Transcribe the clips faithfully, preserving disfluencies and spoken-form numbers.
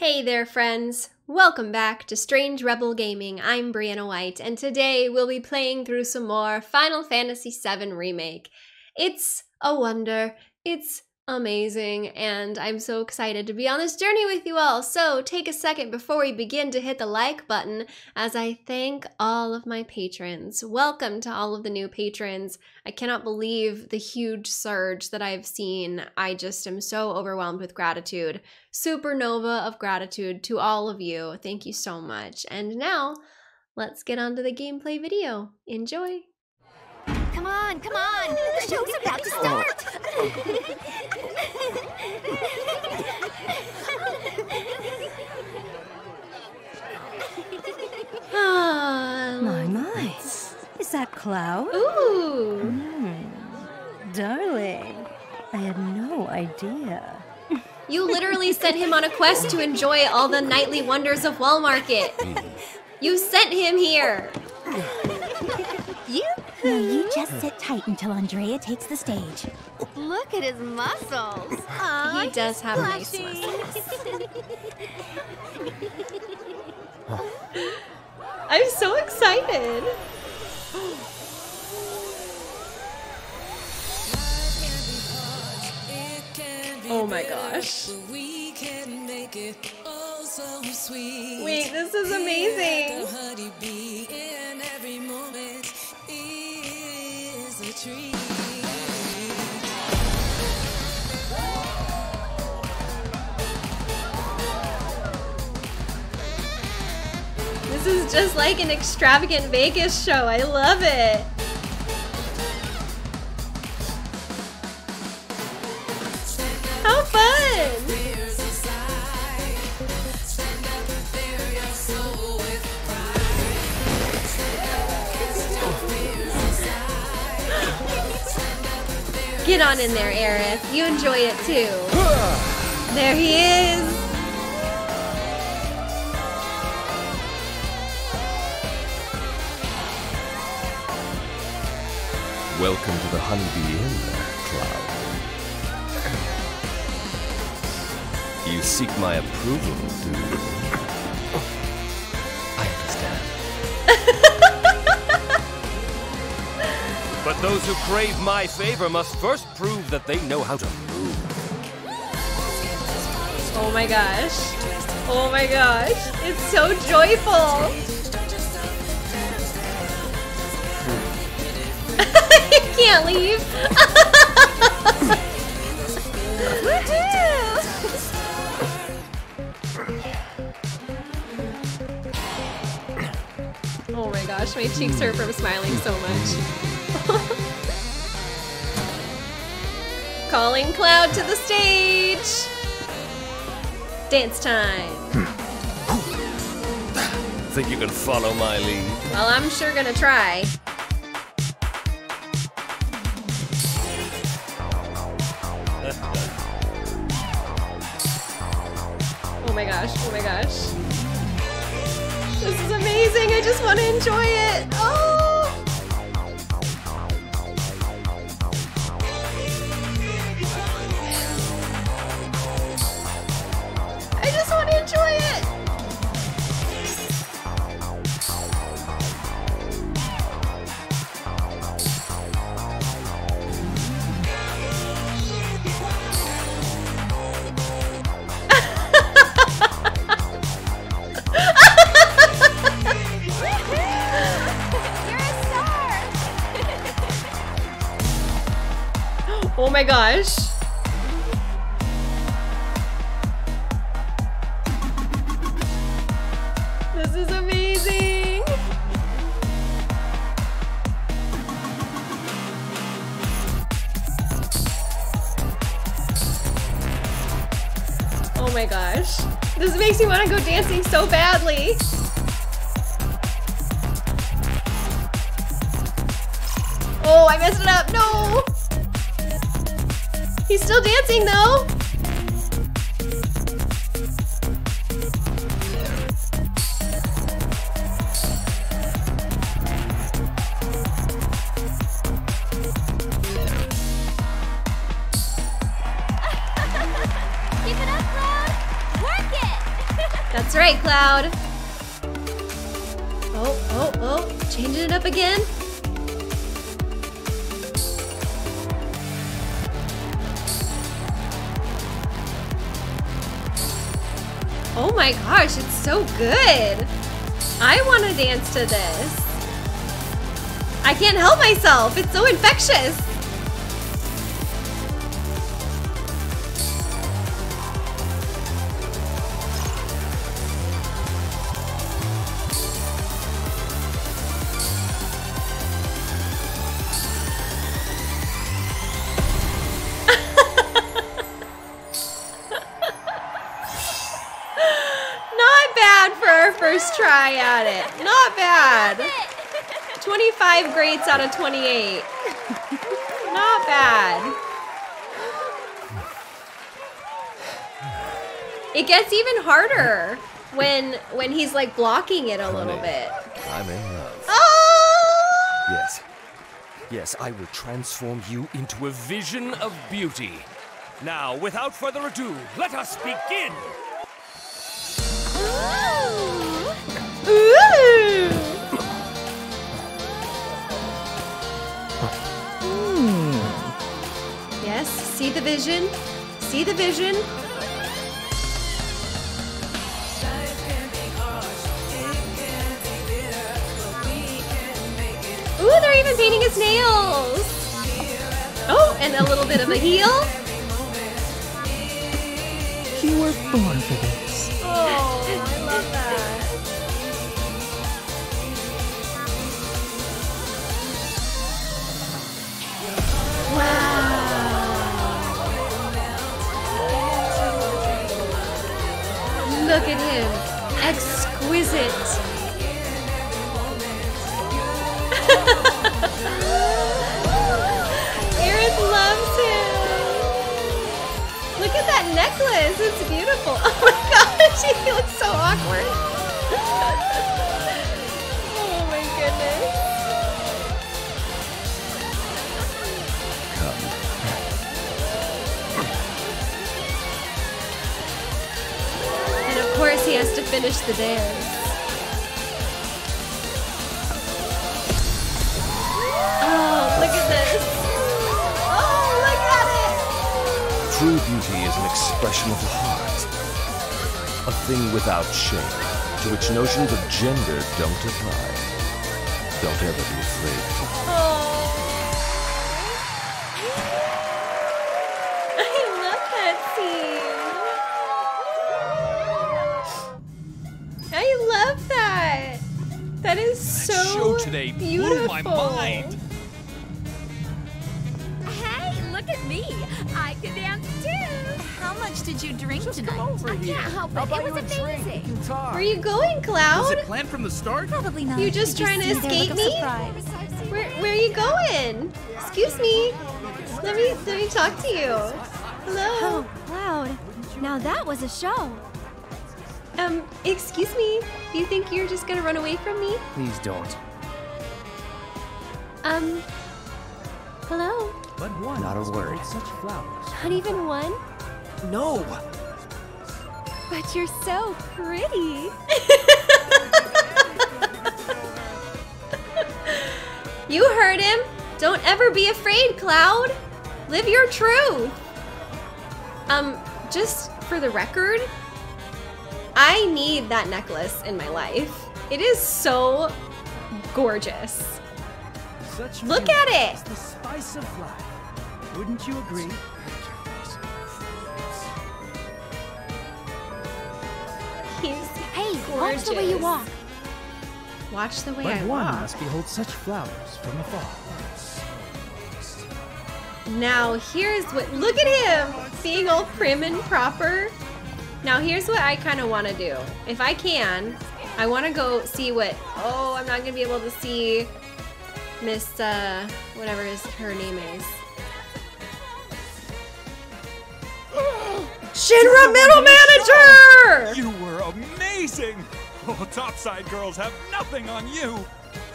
Hey there, friends! Welcome back to Strange Rebel Gaming. I'm Brianna White, and today we'll be playing through some more Final Fantasy seven Remake. It's a wonder, it's amazing, and I'm so excited to be on this journey with you all, so take a second before we begin to hit the like button as I thank all of my patrons. Welcome to all of the new patrons. I cannot believe the huge surge that I've seen. I just am so overwhelmed with gratitude. Supernova of gratitude to all of you. Thank you so much. And now, let's get on to the gameplay video. Enjoy! Come on, come on! The show's about to start! Oh, my, my. Is that Cloud? Ooh! Mm, darling, I had no idea. You literally sent him on a quest to enjoy all the nightly wonders of Wall Market. You sent him here. You? Now you just sit tight until Andrea takes the stage. Look at his muscles. Aww, he does have blushing. Nice muscles. I'm so excited. Oh my gosh. Wait, this is amazing. This is just like an extravagant Vegas show. I love it. How fun! Get on in there, Aerith. You enjoy it too. There he is. Welcome to the Honeybee Inn, Cloud. You seek my approval, do you? I understand. But those who crave my favor must first prove that they know how to move. Oh my gosh. Oh my gosh. It's so joyful. You can't leave. Woohoo! Oh my gosh, my cheeks hurt from smiling so much. Calling Cloud to the stage. Dance time. Think you can follow my lead? Well, I'm sure gonna try. Oh my gosh, oh my gosh. This is amazing, I just want to enjoy it. Oh! I just want to enjoy it. Oh my gosh. This is amazing. Oh my gosh. This makes me want to go dancing so badly. Oh, I messed it up. No. He's still dancing though! Keep it up, Cloud! Work it! That's right, Cloud. Oh, oh, oh, changing it up again. Oh my gosh, it's so good. I want to dance to this. I can't help myself. It's so infectious. Try at it. Not bad. twenty-five greats out of twenty-eight. Not bad. It gets even harder when when he's like blocking it a little bit. I'm in love. Oh! Yes. Yes, I will transform you into a vision of beauty. Now, without further ado, let us begin. Ooh. Mm. Yes, see the vision. See the vision. Ooh, they're even painting his nails. Oh, and a little bit of a heel. You were born for this. Oh, I love that. Wow. Look at him. Exquisite. Aerith loves him. Look at that necklace. It's beautiful. Oh my gosh, he looks so awkward. Oh my goodness. Of course, he has to finish the dance. Oh, look at this! Oh, look at it! True beauty is an expression of the heart, a thing without shape, to which notions of gender don't apply. Don't ever be afraid. Oh, I love that scene. That is so that show today beautiful. Blew my mind. Hey, look at me. I can dance too. How much did you drink Just tonight? Come over I here. Can't help it. It was amazing. You Where are you going, Cloud? Was it planned from the start? Probably not. You just did trying you to escape me? Where where are you going? Excuse me. Let me let me talk to you. Hello. Oh, Cloud. Now that was a show. Um, excuse me, do you think you're just gonna run away from me? Please don't. Um, hello? But one. Not a word. Such flowers. Not even one? No! But you're so pretty. You heard him. Don't ever be afraid, Cloud. Live your truth. Um, just for the record, I need that necklace in my life. It is so gorgeous. Such Look at it! It's the spice of life. Wouldn't you agree? He's hey, gorgeous. Watch the way you walk. Watch the way but I one walk. Must behold such flowers from afar. Now here's what. Look at him, being all prim and proper. Now here's what I kind of want to do. If I can, I want to go see what... Oh, I'm not going to be able to see Miss... Uh, whatever his, her name is. Shinra Middle Manager! You were amazing! Oh, Topside Girls have nothing on you!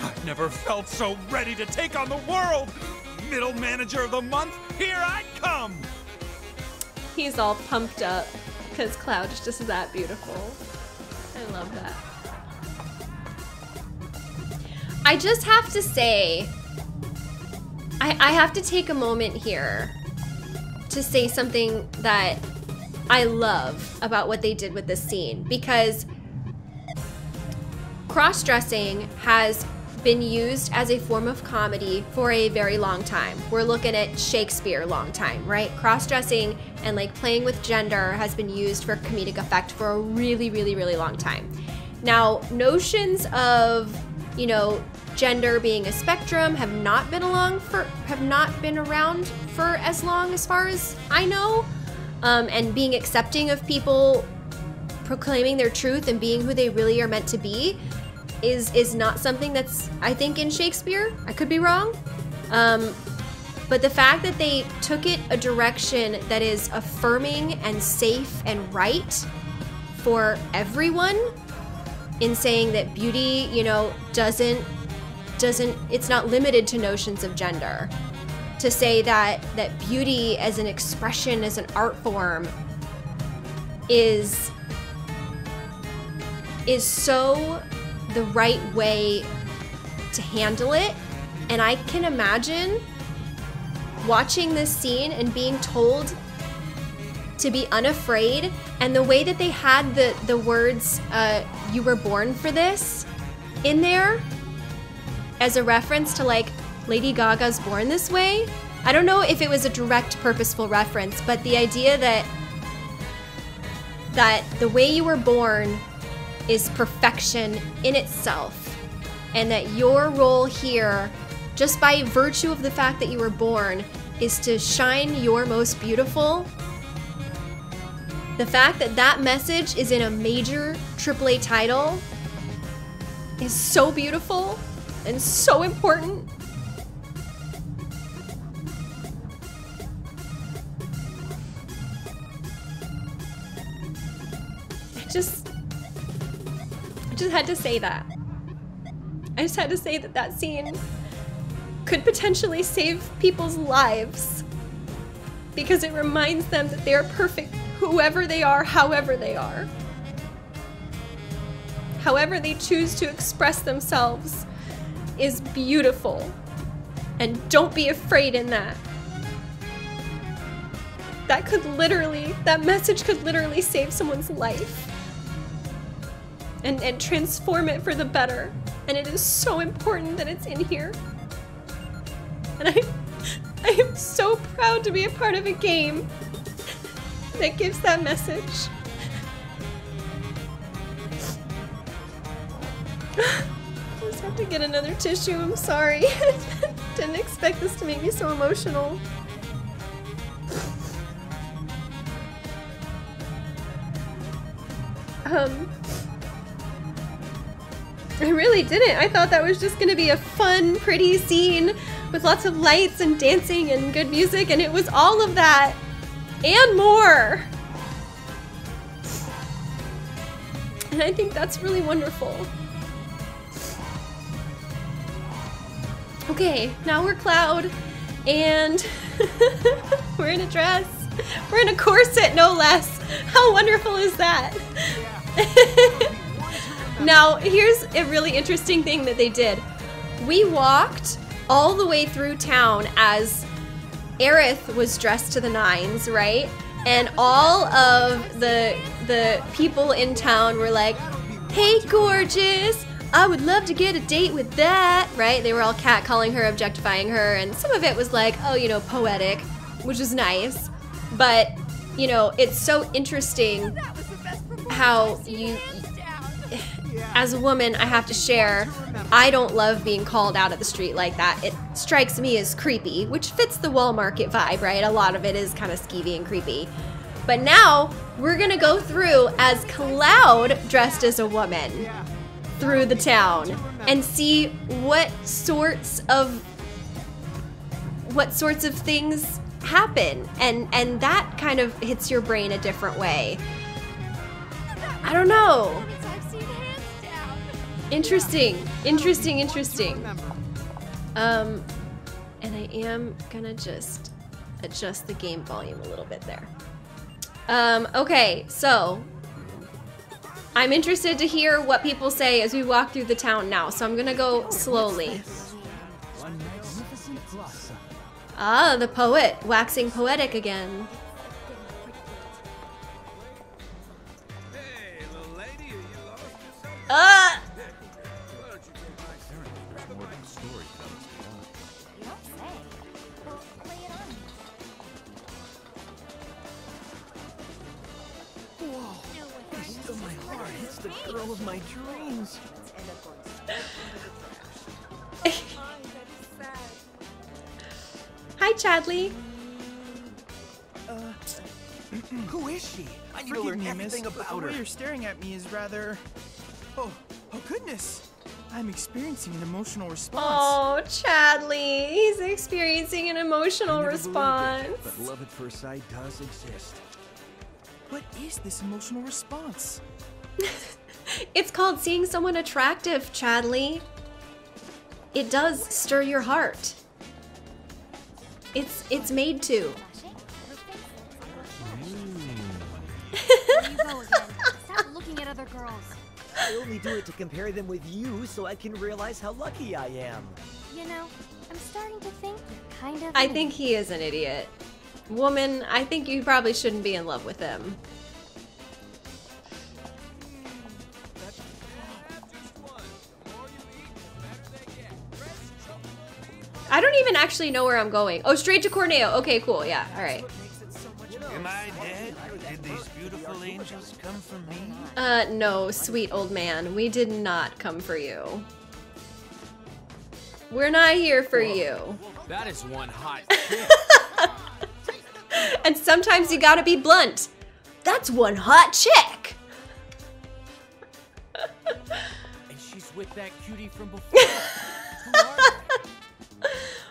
I've never felt so ready to take on the world! Middle Manager of the Month, here I come! He's all pumped up. Because Cloud is just that beautiful. I love that. I just have to say, I, I have to take a moment here to say something that I love about what they did with this scene, because cross-dressing has been used as a form of comedy for a very long time. We're looking at Shakespeare long time, right? Cross-dressing and like playing with gender has been used for comedic effect for a really, really, really long time. Now, notions of, you know, gender being a spectrum have not been along for, have not been around for as long as far as I know. Um, and being accepting of people proclaiming their truth and being who they really are meant to be is is not something that's, I think, in Shakespeare. I could be wrong. Um, but the fact that they took it a direction that is affirming and safe and right for everyone, in saying that beauty, you know, doesn't, doesn't, it's not limited to notions of gender. To say that, that beauty as an expression, as an art form, is, is so the right way to handle it. And I can imagine watching this scene and being told to be unafraid, and the way that they had the, the words, uh, you were born for this, in there as a reference to like Lady Gaga's Born This Way. I don't know if it was a direct purposeful reference, but the idea that that the way you were born is perfection in itself, and that your role here, just by virtue of the fact that you were born, is to shine your most beautiful. The fact that that message is in a major triple A title is so beautiful and so important. I just, I just had to say that. I just had to say that that scene could potentially save people's lives, because it reminds them that they are perfect, whoever they are, however they are. However they choose to express themselves is beautiful. And don't be afraid in that. That could literally, that message could literally save someone's life. And, and transform it for the better. And it is so important that it's in here. And I, I am so proud to be a part of a game that gives that message. I just have to get another tissue, I'm sorry. Didn't expect this to make me so emotional. Um, I really didn't. I thought that was just gonna be a fun, pretty scene with lots of lights and dancing and good music, and it was all of that. And more! And I think that's really wonderful. Okay, now we're Cloud, and we're in a dress. We're in a corset, no less. How wonderful is that? Now, here's a really interesting thing that they did. We walked all the way through town as Aerith was dressed to the nines, right? And all of the the people in town were like, hey, gorgeous, I would love to get a date with that, right? They were all catcalling her, objectifying her, and some of it was like, oh, you know, poetic, which is nice. But, you know, it's so interesting how you, as a woman, I have to share, I don't love being called out of the street like that. It strikes me as creepy, which fits the Wall Market vibe, right? A lot of it is kind of skeevy and creepy. But now we're gonna go through as Cloud dressed as a woman through the town and see what sorts of what sorts of things happen, and and that kind of hits your brain a different way. I don't know. Interesting, interesting, interesting. Um, and I am gonna just adjust the game volume a little bit there. Um, okay, so I'm interested to hear what people say as we walk through the town now, so I'm gonna go slowly. Ah, the poet, waxing poetic again. Ah! The girl of my dreams. Hi, Chadley. Uh, who is she? I need to learn everything about her. The way you're staring at me is rather. Oh, oh goodness! I'm experiencing an emotional response. Oh, Chadley, he's experiencing an emotional response. It, but love at first sight does exist. What is this emotional response? It's called seeing someone attractive, Chadley. It does stir your heart. It's it's made to. There you go again. Stop looking at other girls. I only do it to compare them with you so I can realize how lucky I am. You know, I'm starting to think you're kind of I think he is an idiot. Woman, I think you probably shouldn't be in love with him. I don't even actually know where I'm going. Oh, straight to Corneo. Okay, cool. Yeah, all right. Am I dead? Did these beautiful angels come for me? Uh, no, sweet old man. We did not come for you. We're not here for Whoa. you. That is one hot chick. And sometimes you gotta be blunt. That's one hot chick. And she's with that cutie from before. Who are they?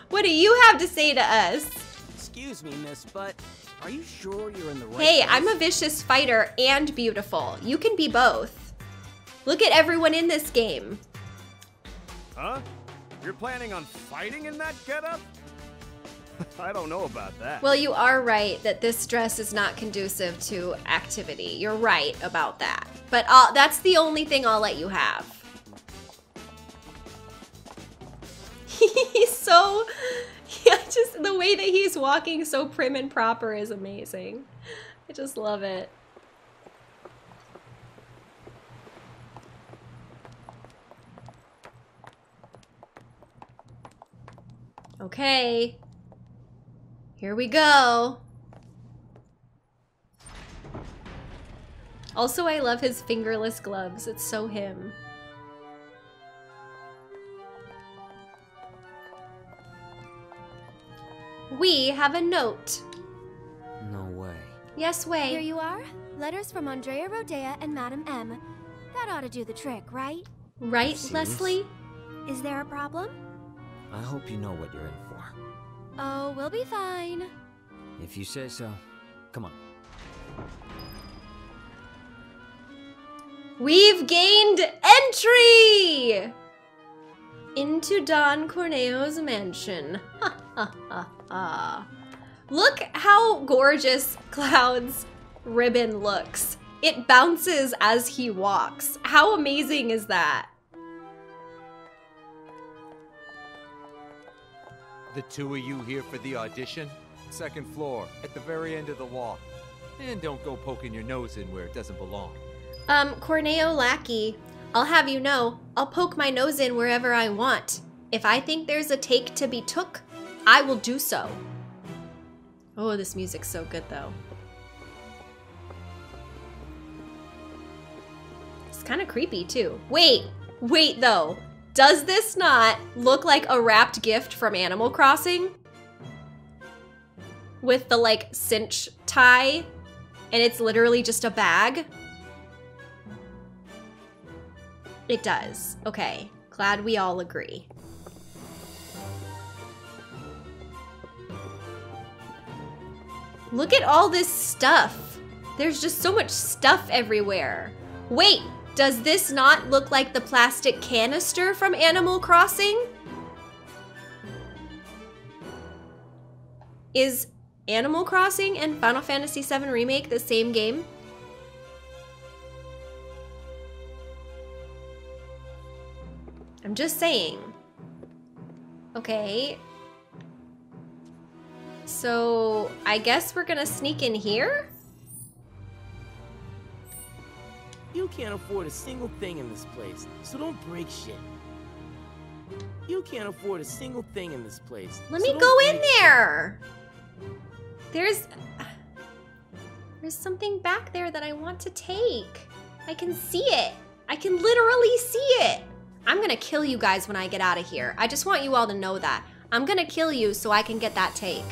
What do you have to say to us? Excuse me, miss, but are you sure you're in the right Hey, place? I'm a vicious fighter and beautiful. You can be both. Look at everyone in this game. Huh? You're planning on fighting in that getup? I don't know about that. Well, you are right that this dress is not conducive to activity. You're right about that. But I'll, that's the only thing I'll let you have. He's so, yeah, just the way that he's walking so prim and proper is amazing. I just love it. Okay. Here we go. Also, I love his fingerless gloves. It's so him. We have a note. No way. Yes way. Here you are. Letters from Andrea Rodea and Madame M. That ought to do the trick, right? Right, Seems. Leslie? Is there a problem? I hope you know what you're in for. Oh, we'll be fine. If you say so. Come on. We've gained entry! Into Don Corneo's mansion. Ha ha ha ha. Look how gorgeous Cloud's ribbon looks. It bounces as he walks. How amazing is that? The two of you here for the audition? Second floor, at the very end of the wall. And don't go poking your nose in where it doesn't belong. Um, Corneo lackey. I'll have you know, I'll poke my nose in wherever I want. If I think there's a take to be took, I will do so. Oh, this music's so good, though. It's kind of creepy, too. Wait, wait, though. Does this not look like a wrapped gift from Animal Crossing? With the, like, cinch tie, and it's literally just a bag? It does. Okay. Glad we all agree. Look at all this stuff. There's just so much stuff everywhere. Wait, does this not look like the plastic canister from Animal Crossing? Is Animal Crossing and Final Fantasy seven Remake the same game? I'm just saying. Okay. So I guess we're gonna sneak in here? You can't afford a single thing in this place, so don't break shit. You can't afford a single thing in this place. Let me go in there! There's... There's something back there that I want to take. I can see it. I can literally see it. I'm gonna kill you guys when I get out of here. I just want you all to know that. I'm gonna kill you so I can get that take.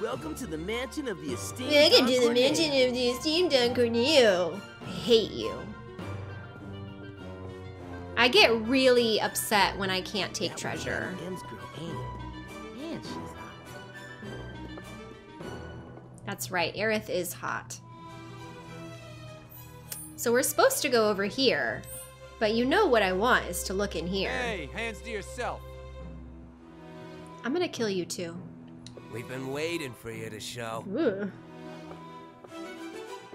Welcome to the mansion of the esteemed Welcome Don to the Corneo. mansion of the esteemed Don Corneo. I hate you. I get really upset when I can't take that treasure. Man, she's hot. That's right, Aerith is hot. So we're supposed to go over here, but you know what I want is to look in here. Hey, hands to yourself. I'm gonna kill you too. We've been waiting for you to show. Ooh.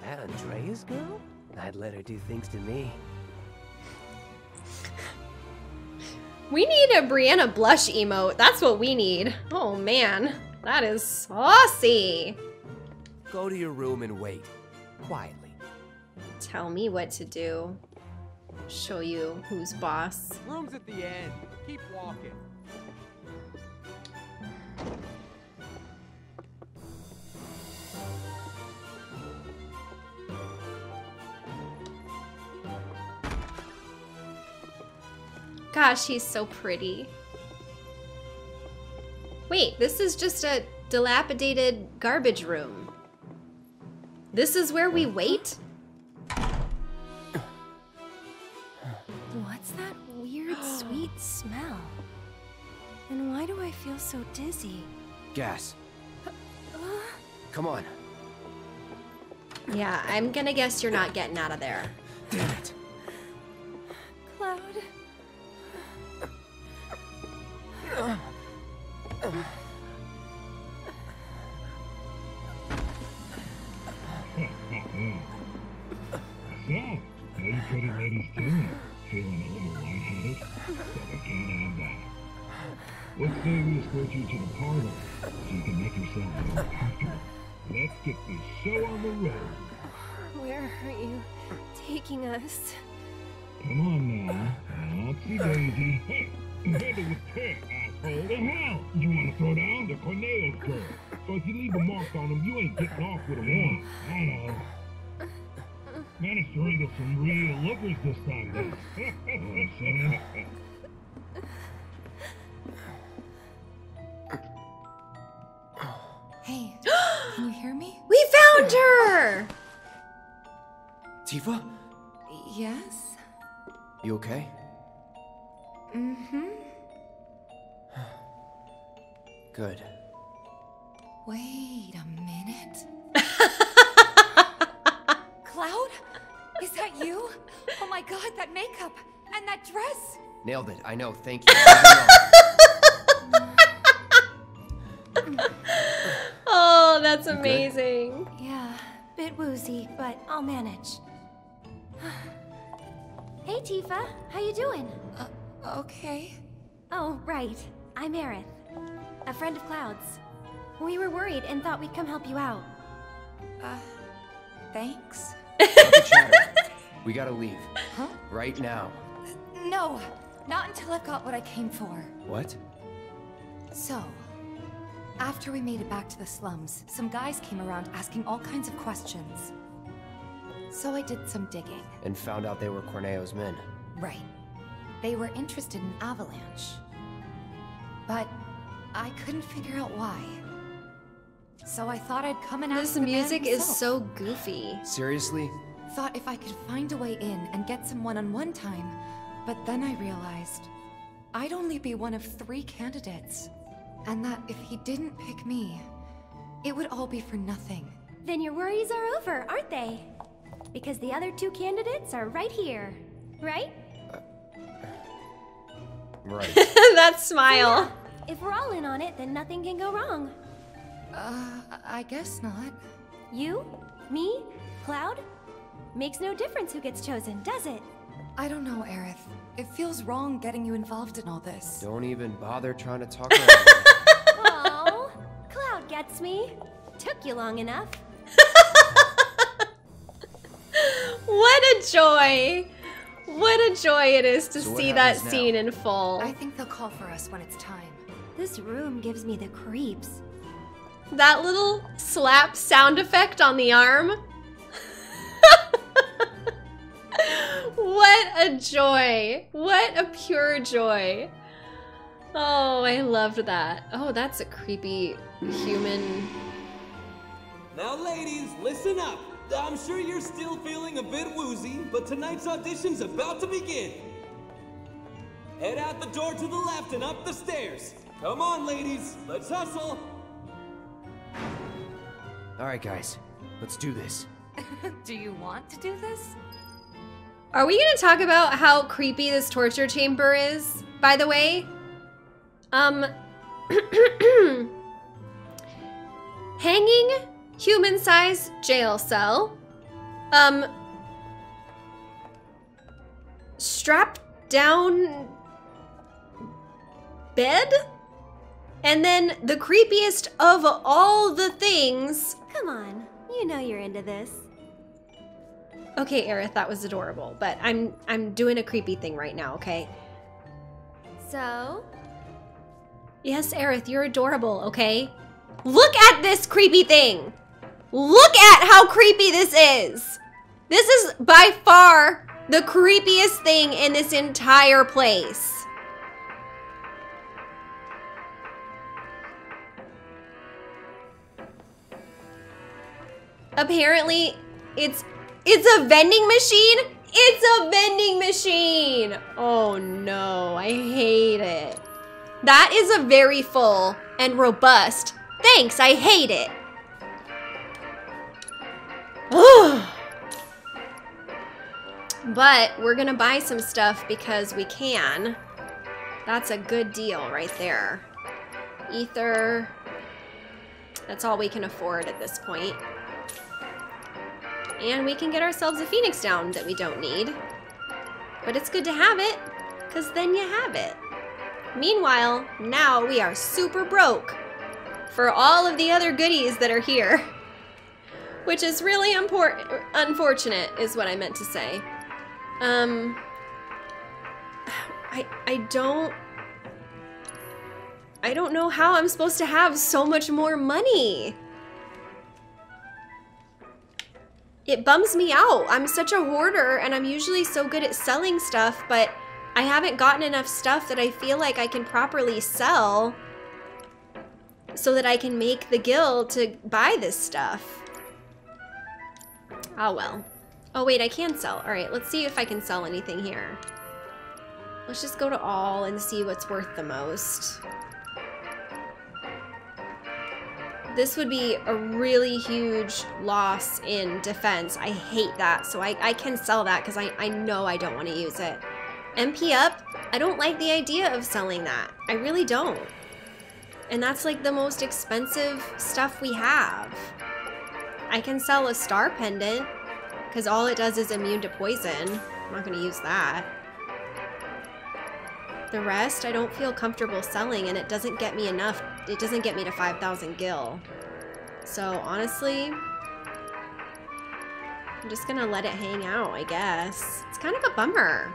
That Andrea's girl? I'd let her do things to me. We need a Brianna blush emote. That's what we need. Oh man, that is saucy. Go to your room and wait, quietly. Tell me what to do. Show you who's boss. Room's at the end. Keep walking. Gosh, he's so pretty. Wait, this is just a dilapidated garbage room. This is where we wait? What's that weird, sweet smell? And why do I feel so dizzy? Gas. Uh, Come on. Yeah, I'm gonna guess you're not getting out of there. Damn it. Cloud. Feeling a little lightheaded, but I can't have that. Let's say we escort you to the parlor so you can make yourself more comfortable. Let's get this show on the road. Where are you taking us? Come on now, Nazi Daisy. Hey, handle with care, asshole. The hell, you want to throw down the Corneo's girl? So if you leave a mark on him, you ain't getting off with a one. I know. Managed to wrangle some real lookers this time, though. Hey, can you hear me? We found her! Tifa? Yes? You okay? Mm-hmm. Good. Wait a minute. Cloud? Is that you? Oh my god, that makeup and that dress! Nailed it, I know, thank you. Oh, that's you amazing. Good? Yeah, bit woozy, but I'll manage. Hey Tifa, how you doing? Uh, okay. Oh, right. I'm Aerith, a friend of Cloud's. We were worried and thought we'd come help you out. Uh, thanks. We gotta leave. Huh? Right now. No, not until I've got what I came for. What? So, after we made it back to the slums, some guys came around asking all kinds of questions. So I did some digging. And found out they were Corneo's men. Right. They were interested in Avalanche. But I couldn't figure out why. So I thought I'd come and ask the man himself. This music is so goofy. Seriously? Thought if I could find a way in and get some one-on-one time, but then I realized I'd only be one of three candidates, and that if he didn't pick me, it would all be for nothing. Then your worries are over, aren't they? Because the other two candidates are right here, right? Uh, right. That smile. So yeah, if we're all in on it, then nothing can go wrong. Uh, I guess not. You, me, Cloud? Makes no difference who gets chosen, does it? I don't know, Aerith. It feels wrong getting you involved in all this. Don't even bother trying to talk about it. Oh, Cloud gets me. Took you long enough. What a joy! What a joy it is to so see that scene now? in full. I think they'll call for us when it's time. This room gives me the creeps. That little slap sound effect on the arm. What a joy. What a pure joy. Oh, I loved that. Oh, that's a creepy human. Now, ladies, listen up. I'm sure you're still feeling a bit woozy, but tonight's audition's about to begin. Head out the door to the left and up the stairs. Come on, ladies. Let's hustle. All right, guys. Let's do this. Do you want to do this? Are we gonna talk about how creepy this torture chamber is, by the way? Um, hanging human-sized jail cell. Um, strapped down bed? And then the creepiest of all the things. Come on, you know you're into this. Okay, Aerith, that was adorable, but I'm I'm doing a creepy thing right now, okay? So? Yes, Aerith, you're adorable, okay? Look at this creepy thing! Look at how creepy this is! This is by far the creepiest thing in this entire place. Apparently, it's... It's a vending machine? It's a vending machine! Oh no, I hate it. That is a very full and robust. Thanks, I hate it. But we're gonna buy some stuff because we can. That's a good deal right there. Ether. That's all we can afford at this point. And we can get ourselves a Phoenix down that we don't need. But it's good to have it, because then you have it. Meanwhile, now we are super broke for all of the other goodies that are here. Which is really unfortunate, is what I meant to say. Um, I, I don't... I don't know how I'm supposed to have so much more money. It bums me out. I'm such a hoarder, and I'm usually so good at selling stuff, but I haven't gotten enough stuff that I feel like I can properly sell so that I can make the guild to buy this stuff. Oh, well. Oh, wait, I can sell. All right, let's see if I can sell anything here. Let's just go to all and see what's worth the most. This would be a really huge loss in defense. I hate that, so I, I can sell that because I, I know I don't want to use it. M P up, I don't like the idea of selling that. I really don't. And that's like the most expensive stuff we have. I can sell a star pendant because all it does is immune to poison. I'm not going to use that. The rest, I don't feel comfortable selling, and it doesn't get me enough. It doesn't get me to five thousand gil. So honestly, I'm just gonna let it hang out, I guess. It's kind of a bummer.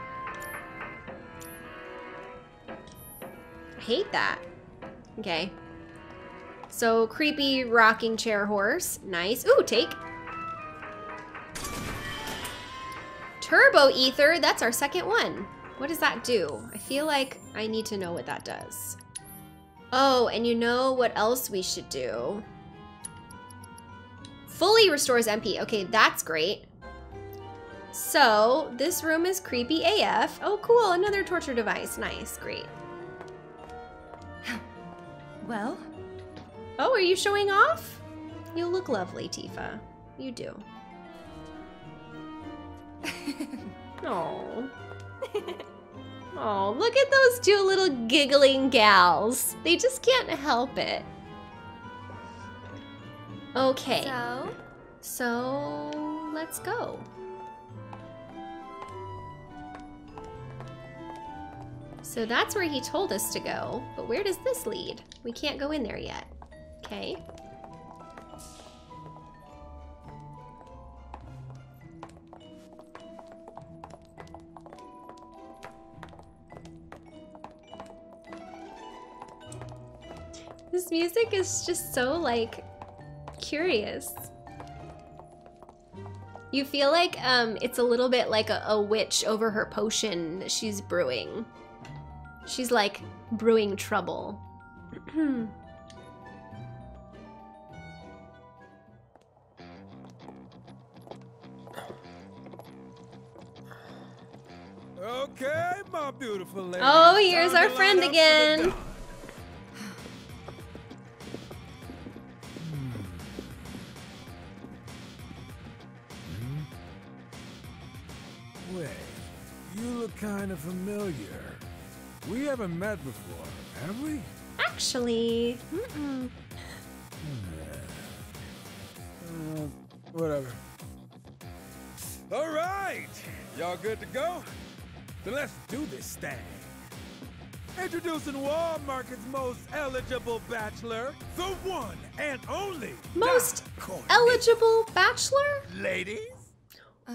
I hate that. Okay. So creepy rocking chair horse. Nice. Ooh, take. Turbo ether, that's our second one. What does that do? I feel like I need to know what that does. Oh, and you know what else we should do? Fully restores M P. Okay, that's great. So, this room is creepy A F. Oh, cool, another torture device. Nice, great. Well? Oh, are you showing off? You look lovely, Tifa. You do. Oh. Oh, look at those two little giggling gals. They just can't help it. Okay. So, so let's go. So that's where he told us to go, but where does this lead? We can't go in there yet. Okay. This music is just so, like, curious. You feel like um, it's a little bit like a, a witch over her potion that she's brewing. She's, like, brewing trouble. Okay, my beautiful lady. Oh, here's our friend again. Wait, you look kind of familiar. We haven't met before, have we? Actually, mm-mm. Uh, whatever. All right, y'all good to go? Then let's do this thing. Introducing Wall Market's most eligible bachelor, the one and only. Most eligible bachelor? Ladies? Uh.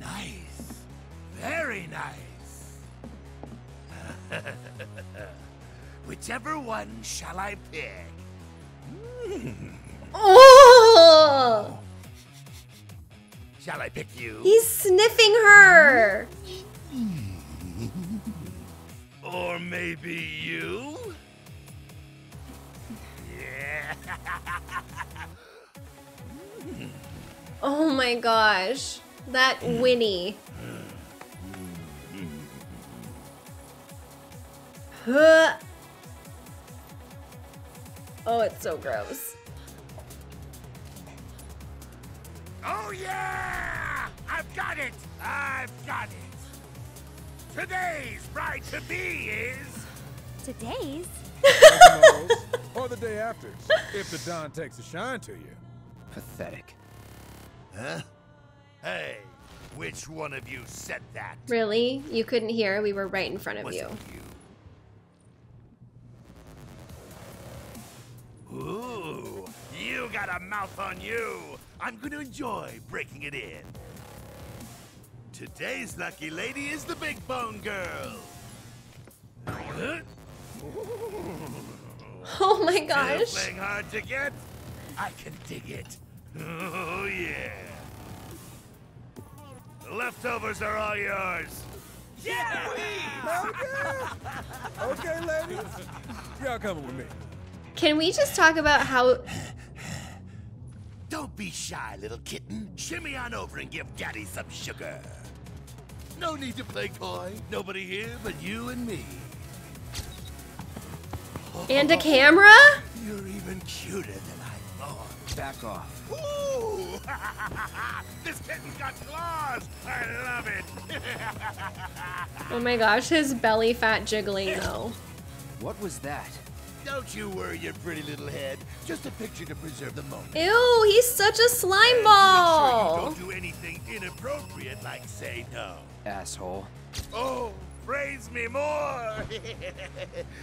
Nice. Very nice. Whichever one shall I pick? Mm. Oh! Shall I pick you? He's sniffing her. Or maybe you? Yeah. Oh my gosh. That whinny. Oh, it's so gross. Oh yeah! I've got it! I've got it! Today's bride to be is... Today's? Or the day after, if the Don takes a shine to you. Pathetic. Huh? Hey, which one of you said that? Really? You couldn't hear? We were right in front of you. you. Ooh, you got a mouth on you. I'm gonna enjoy breaking it in. Today's lucky lady is the Big Bone Girl. Huh? Oh my gosh. Still playing hard to get? I can dig it. Oh yeah. The leftovers are all yours. Yeah! Yeah. Oh, yeah. Okay, ladies. Y'all coming with me. Can we just talk about how... Don't be shy, little kitten. Shimmy on over and give daddy some sugar. No need to play coy. Nobody here but you and me. And a camera? Oh, you're even cuter than I thought. Back off. Ooh! This kitten's got claws! I love it! Oh my gosh, his belly fat jiggling though. What was that? Don't you worry your pretty little head. Just a picture to preserve the moment. Ew, he's such a slime ball. Make sure you don't do anything inappropriate like say no. Asshole. Oh, praise me more.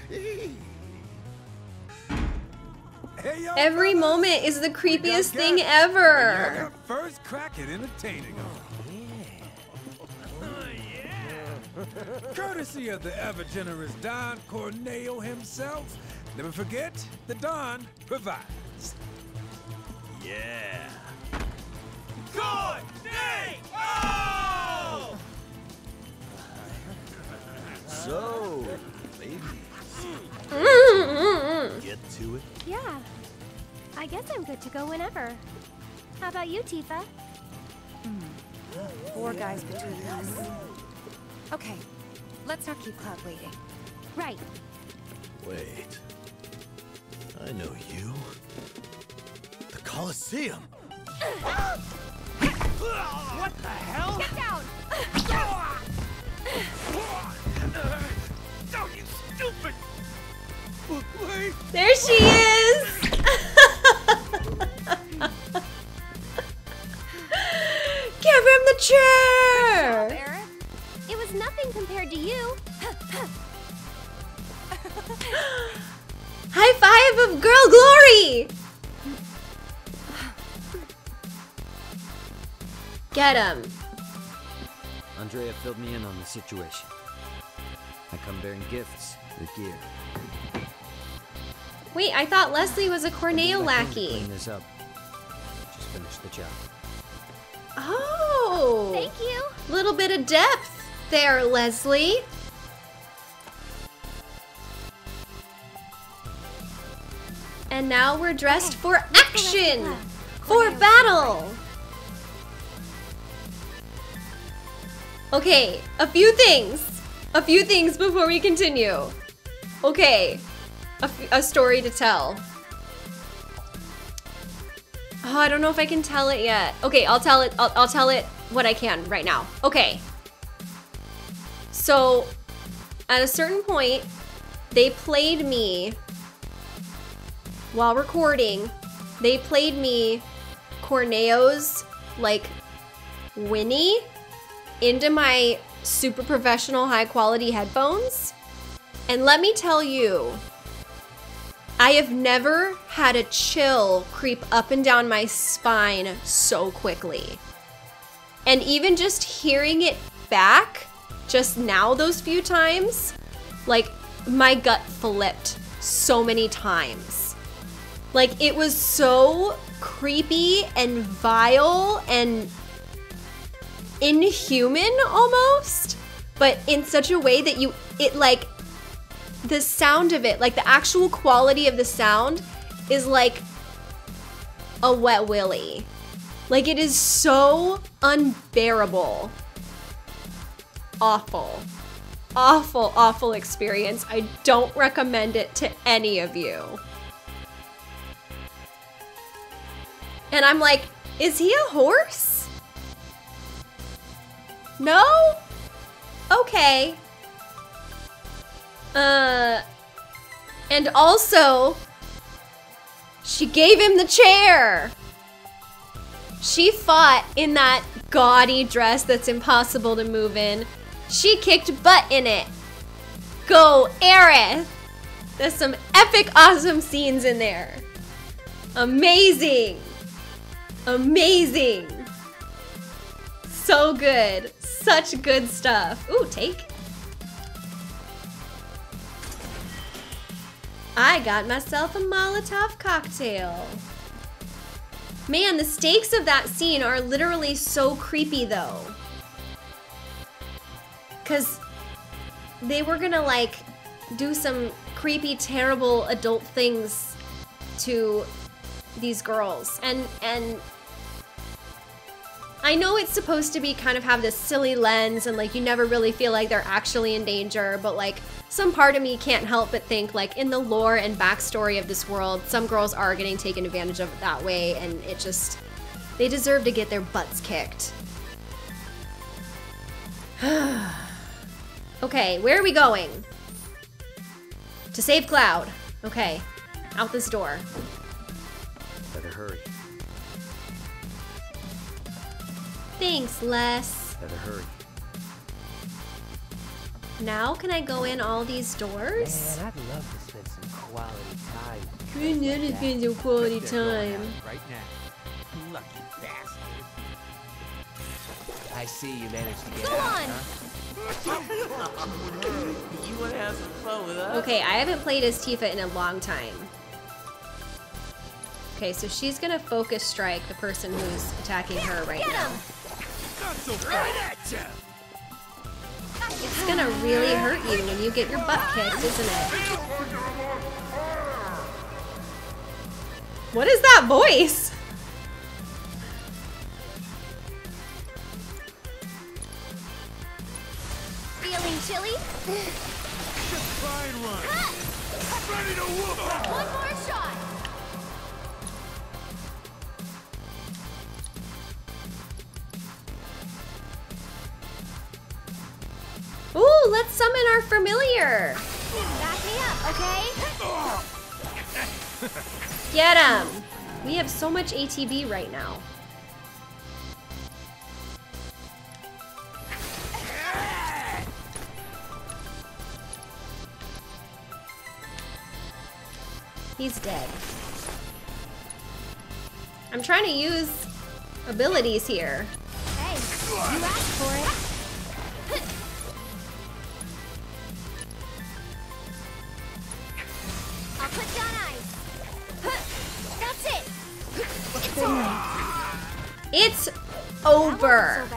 Hey, yo, every brothers. moment is the creepiest thing ever. First crack at entertaining them. Oh, yeah. Courtesy of the ever generous Don Corneo himself. Never forget, the Don provides. Yeah. Corneo! So, ladies, mm-hmm. Get to it. Yeah. I guess I'm good to go whenever. How about you, Tifa? Mm. Four guys between us. Okay. Let's not keep Cloud waiting. Right. Wait. I know you. The Coliseum. What the hell? Get down! Oh, you stupid! Wait. There she is. Give him the chair. nothing compared to you. High five of girl glory! Get him. Andrea filled me in on the situation. I come bearing gifts with gear. Wait, I thought Leslie was a Corneo lackey. Clean this up. Just finish the job. Oh! Thank you. Little bit of depth there, Leslie. And now we're dressed for action! For battle! Okay, a few things. A few things before we continue. Okay, a, f a story to tell. Oh, I don't know if I can tell it yet. Okay, I'll tell it, I'll, I'll tell it what I can right now. Okay. So, at a certain point, they played me while recording, they played me Corneo's, like, Winnie into my super professional high quality headphones. And let me tell you, I have never had a chill creep up and down my spine so quickly. And even just hearing it back just now those few times, like, my gut flipped so many times. Like, it was so creepy and vile and inhuman almost, but in such a way that you, it like, the sound of it, like the actual quality of the sound is like a wet willy. Like, it is so unbearable. Awful, awful, awful experience. I don't recommend it to any of you. And I'm like, is he a horse? No? Okay. Uh, and also, she gave him the chair. She fought in that gaudy dress that's impossible to move in. She kicked butt in it. Go, Aerith. There's some epic, awesome scenes in there. Amazing. Amazing. So good. Such good stuff. Ooh, take. I got myself a Molotov cocktail. Man, the stakes of that scene are literally so creepy though. 'Cause they were gonna like do some creepy, terrible adult things to these girls, and and I know it's supposed to be kind of have this silly lens and like you never really feel like they're actually in danger, but like some part of me can't help but think like in the lore and backstory of this world, some girls are getting taken advantage of that way, and it just, they deserve to get their butts kicked. Okay, where are we going? To save Cloud. Okay, out this door. Better hurry. Thanks, Les. Better hurry. Now can I go in all these doors? Man, I'd love to spend some quality time. Can you spend some quality time? Right now. Lucky bastard. I see you managed to get Go out, on. Huh? You wanna have some fun with us? Okay, I haven't played as Tifa in a long time. Okay, so she's gonna focus strike the person who's attacking her right now. It's gonna really hurt you when you get your butt kicked, isn't it? What is that voice? Feeling chilly? Just find one. Ready to whoop. One more shot. Ooh, let's summon our familiar. Back me up, okay? Get him. We have so much A T B right now. He's dead. I'm trying to use abilities here. Hey, you asked for it. I'll put you on ice. That's it. It's over. It's over.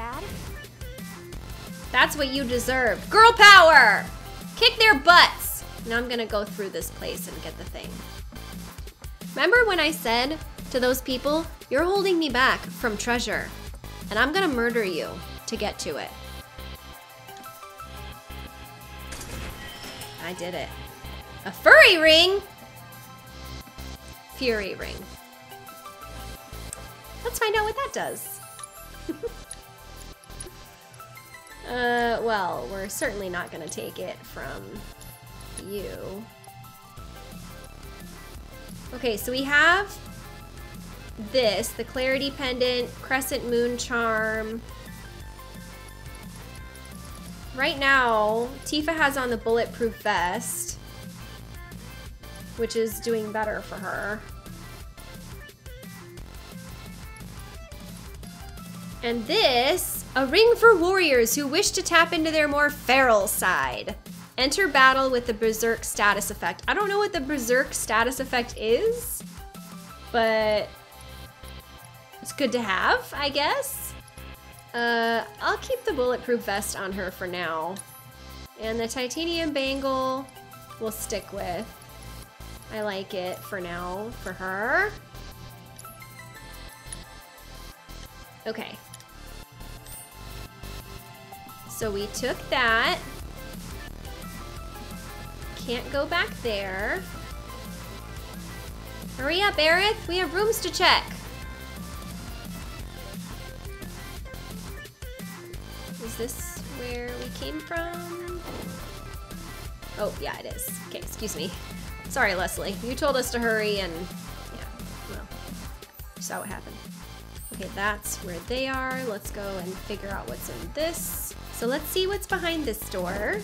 That's what you deserve. Girl power! Kick their butts! Now I'm gonna go through this place and get the thing. Remember when I said to those people, you're holding me back from treasure, and I'm gonna murder you to get to it. I did it. A furry ring? Fury ring. Let's find out what that does. Uh, well, we're certainly not gonna take it from you. Okay, so we have this, the Clarity Pendant, Crescent Moon Charm. Right now, Tifa has on the Bulletproof Vest, which is doing better for her. And this, a ring for warriors who wish to tap into their more feral side. Enter battle with the Berserk status effect. I don't know what the Berserk status effect is, but it's good to have, I guess. Uh, I'll keep the Bulletproof Vest on her for now. And the Titanium Bangle we'll stick with. I like it for now, for her. Okay. So we took that. Can't go back there. Hurry up, Aerith, we have rooms to check. Is this where we came from? Oh, yeah, it is. Okay, excuse me. Sorry, Leslie. You told us to hurry and, yeah, well, you saw what happened. Okay, that's where they are. Let's go and figure out what's in this. So let's see what's behind this door.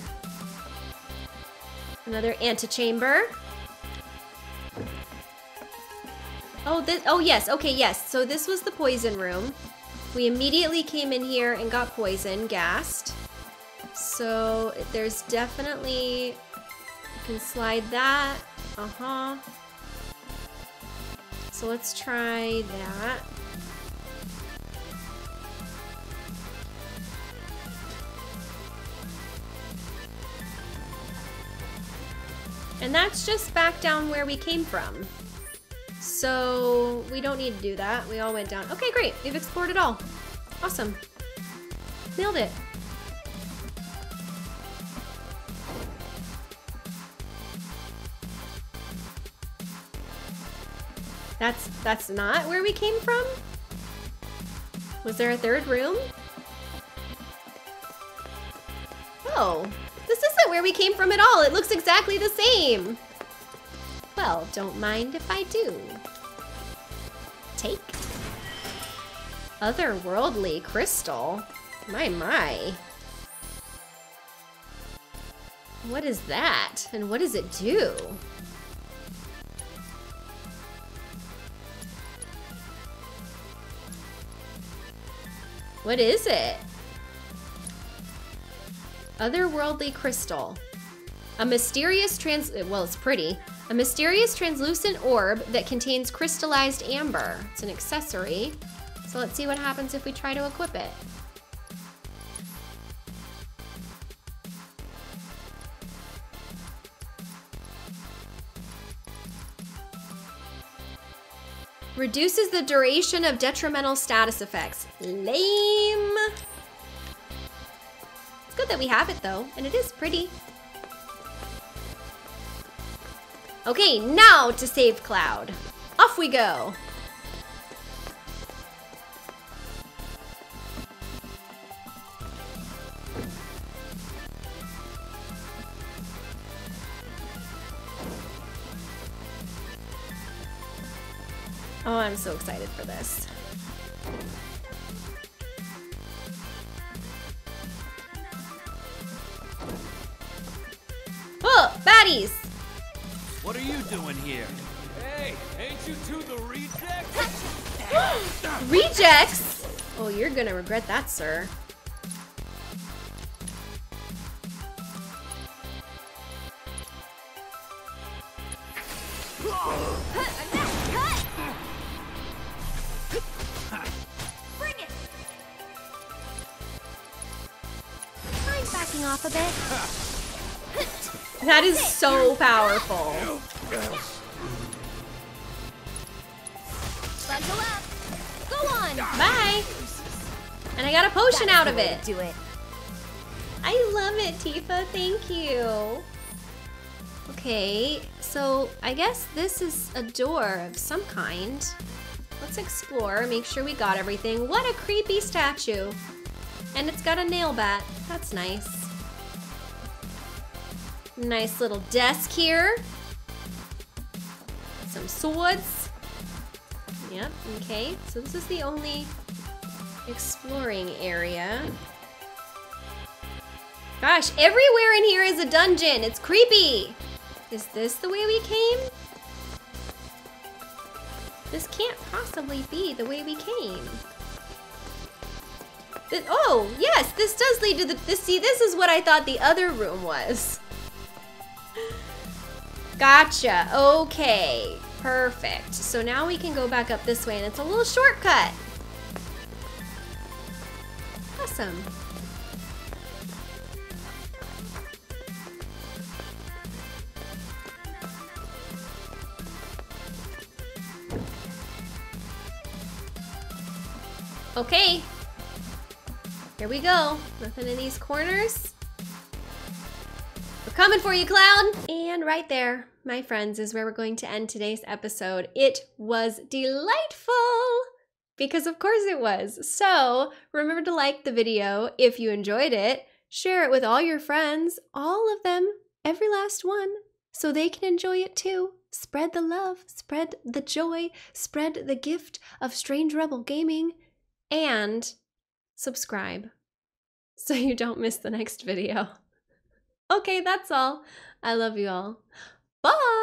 Another antechamber. Oh, this, oh yes, okay, yes. So this was the poison room. We immediately came in here and got poison, gassed. So there's definitely, you can slide that, uh-huh. So let's try that. And that's just back down where we came from. So we don't need to do that. We all went down. Okay, great. We've explored it all. Awesome. Nailed it. That's that's not where we came from? Was there a third room? Oh, this isn't where we came from at all. It looks exactly the same. Well, don't mind if I do. Take. Otherworldly crystal? My, my. What is that? And what does it do? What is it? Otherworldly crystal. A mysterious trans- well, it's pretty. A mysterious translucent orb that contains crystallized amber. It's an accessory. So let's see what happens if we try to equip it. Reduces the duration of detrimental status effects. Lame. It's good that we have it though, and it is pretty. Okay, now to save Cloud. Off we go. Oh, I'm so excited for this. Oh, baddies! What are you doing here? Hey, ain't you two the rejects? Rejects? Oh, you're gonna regret that, sir. Bring it. I'm backing off a bit. That is so powerful. Bundle up. Go on. Bye. And I got a potion out of it. Do it. I love it, Tifa. Thank you. Okay, so I guess this is a door of some kind. Let's explore, make sure we got everything. What a creepy statue! And it's got a nail bat. That's nice. Nice little desk here. Some swords. Yep, okay. So this is the only exploring area. Gosh, everywhere in here is a dungeon. It's creepy. Is this the way we came? This can't possibly be the way we came. This, oh, yes, this does lead to the, this, see, this is what I thought the other room was. Gotcha, okay, perfect. So now we can go back up this way and it's a little shortcut. Awesome. Okay, here we go. Nothing in these corners. We're coming for you, Cloud. And right there, my friends, is where we're going to end today's episode. It was delightful, because of course it was. So remember to like the video if you enjoyed it, share it with all your friends, all of them, every last one, so they can enjoy it too. Spread the love, spread the joy, spread the gift of Strange Rebel Gaming. And subscribe so you don't miss the next video. Okay, that's all. I love you all. Bye!